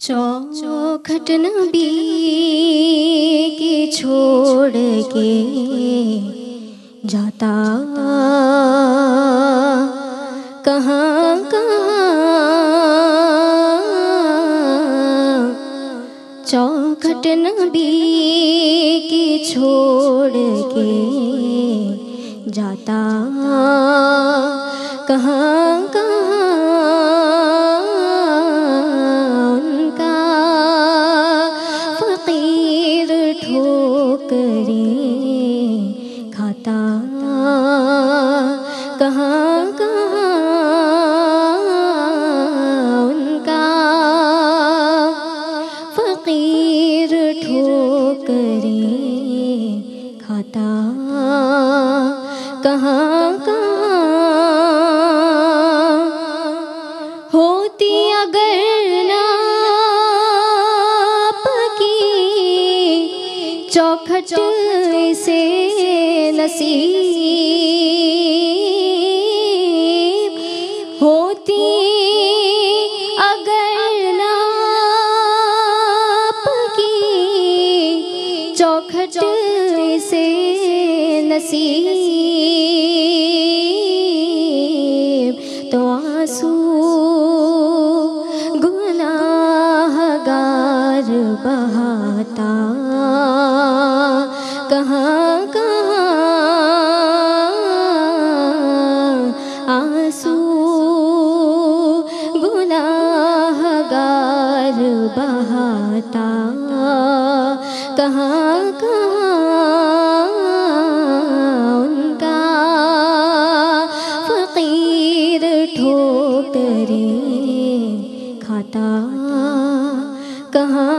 चौखट नबी की छोड़ के जाता कहाँ कहाँ। चौखट नबी की छोड़ के जाता कहाँ कहाँ। उनका फकीर ठोकरें खाता कहाँ कहाँ। उनका फकीर ठोकरें खाता कहाँ कहाँ। होती अगर नाप की चौखट से नसीब, होती अगर नाप की चौखट से नसीब तो आंसू गुनाहगार बहाता कहाँ कहाँ। आंसू गुनाहगार बहाता कहाँ कहाँ। उनका फकीर ठोकरें खाता कहाँ।